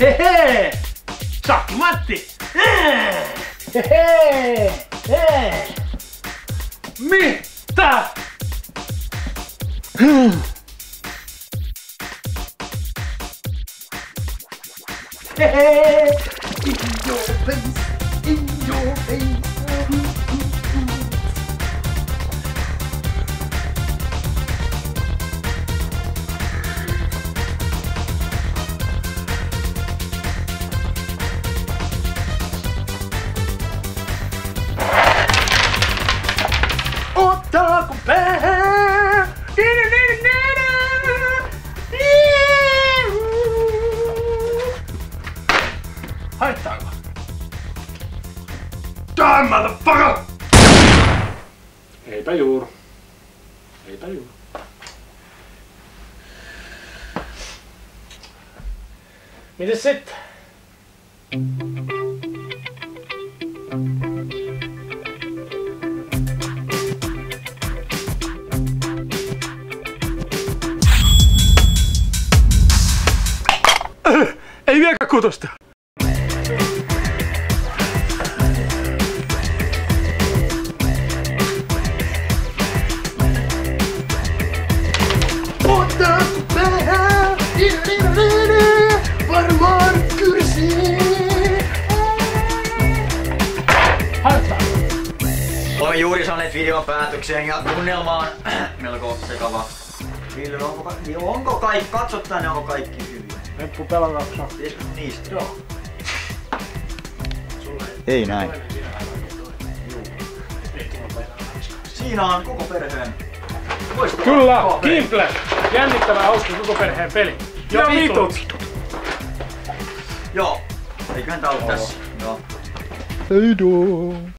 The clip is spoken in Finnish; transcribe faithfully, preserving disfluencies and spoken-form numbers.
Hehe! Shakkimatti! Hehe! Hehe! Mitä? Hehe! In your face! In your face! Mites sitten? Äh, ei vieläkään kutosta. Olemme juuri saaneet videon päätökseen ja tunnelma on melko sekava. Ville, onko, ka onko kaikki? Katso tänne, onko kaikki hyviä? Reppu pelakaksa. Tieskö niistä? Joo. Sulle ei näin. Siinä on koko perheen. Kyllä, Kimble! Jännittävä hauska koko perheen peli. Ja vitut! Joo. Eiköhän tää ollut tässä. Joo. Heido!